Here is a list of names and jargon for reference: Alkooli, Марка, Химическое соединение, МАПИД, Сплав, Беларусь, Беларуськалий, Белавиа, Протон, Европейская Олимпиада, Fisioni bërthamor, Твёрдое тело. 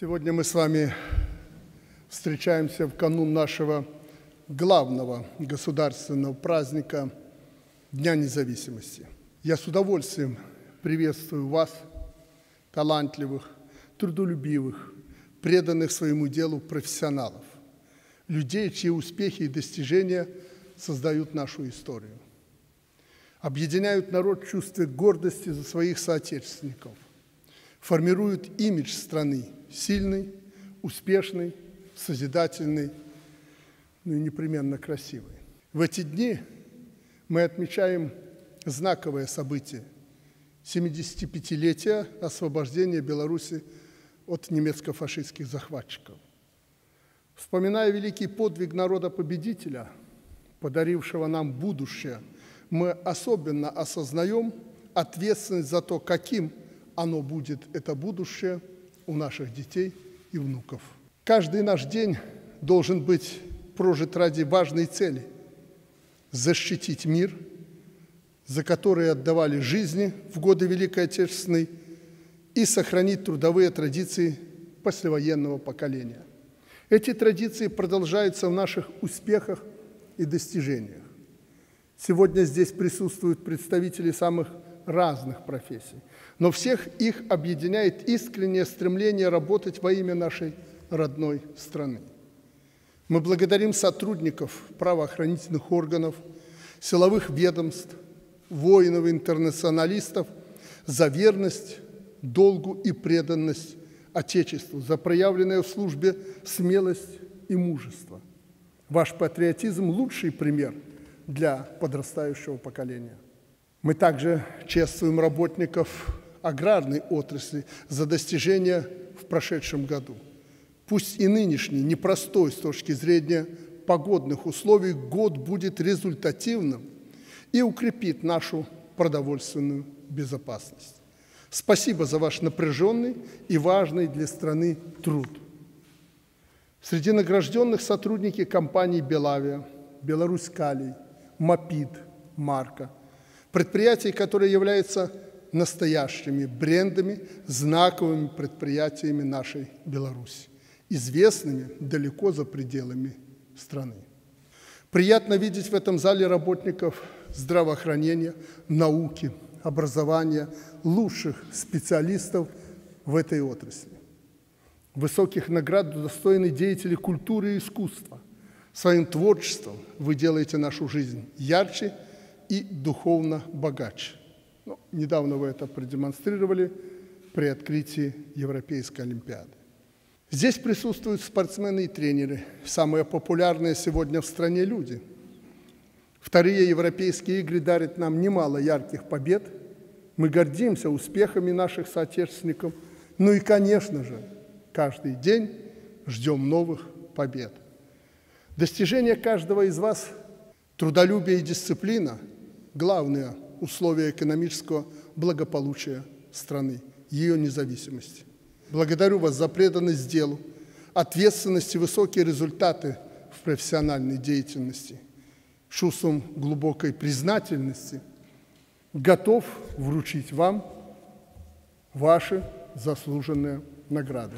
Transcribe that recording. Сегодня мы с вами встречаемся в канун нашего главного государственного праздника Дня независимости. Я с удовольствием приветствую вас, талантливых, трудолюбивых, преданных своему делу профессионалов, людей, чьи успехи и достижения создают нашу историю, объединяют народ в чувстве гордости за своих соотечественников, формируют имидж страны сильной, успешной, созидательной, ну и непременно красивой. В эти дни мы отмечаем знаковое событие – 75-летие освобождения Беларуси от немецко-фашистских захватчиков. Вспоминая великий подвиг народа-победителя, подарившего нам будущее, мы особенно осознаем ответственность за то, каким оно будет, это будущее, у наших детей и внуков. Каждый наш день должен быть прожит ради важной цели – защитить мир, за который отдавали жизни в годы Великой Отечественной, и сохранить трудовые традиции послевоенного поколения. Эти традиции продолжаются в наших успехах и достижениях. Сегодня здесь присутствуют представители самых разных профессий, но всех их объединяет искреннее стремление работать во имя нашей родной страны. Мы благодарим сотрудников правоохранительных органов, силовых ведомств, воинов-интернационалистов за верность, долгу и преданность Отечеству, за проявленное в службе смелость и мужество. Ваш патриотизм – лучший пример для подрастающего поколения. Мы также чествуем работников аграрной отрасли за достижения в прошедшем году. Пусть и нынешний, непростой с точки зрения погодных условий, год будет результативным и укрепит нашу продовольственную безопасность. Спасибо за ваш напряженный и важный для страны труд. Среди награжденных сотрудники компаний «Белавиа», «Беларуськалий», «МАПИД», «Марка», предприятий, которые являются настоящими брендами, знаковыми предприятиями нашей Беларуси, известными далеко за пределами страны. Приятно видеть в этом зале работников здравоохранения, науки, образования, лучших специалистов в этой отрасли. Высоких наград удостоены деятели культуры и искусства. Своим творчеством вы делаете нашу жизнь ярче и духовно богаче. Ну, недавно вы это продемонстрировали при открытии Европейской Олимпиады. Здесь присутствуют спортсмены и тренеры, самые популярные сегодня в стране люди. Вторые европейские игры дарят нам немало ярких побед. Мы гордимся успехами наших соотечественников. Ну и, конечно же, каждый день ждем новых побед. Достижения каждого из вас, трудолюбие и дисциплина – главные условия экономического благополучия страны, ее независимости. Благодарю вас за преданность делу, ответственность и высокие результаты в профессиональной деятельности. С чувством глубокой признательности готов вручить вам ваши заслуженные награды.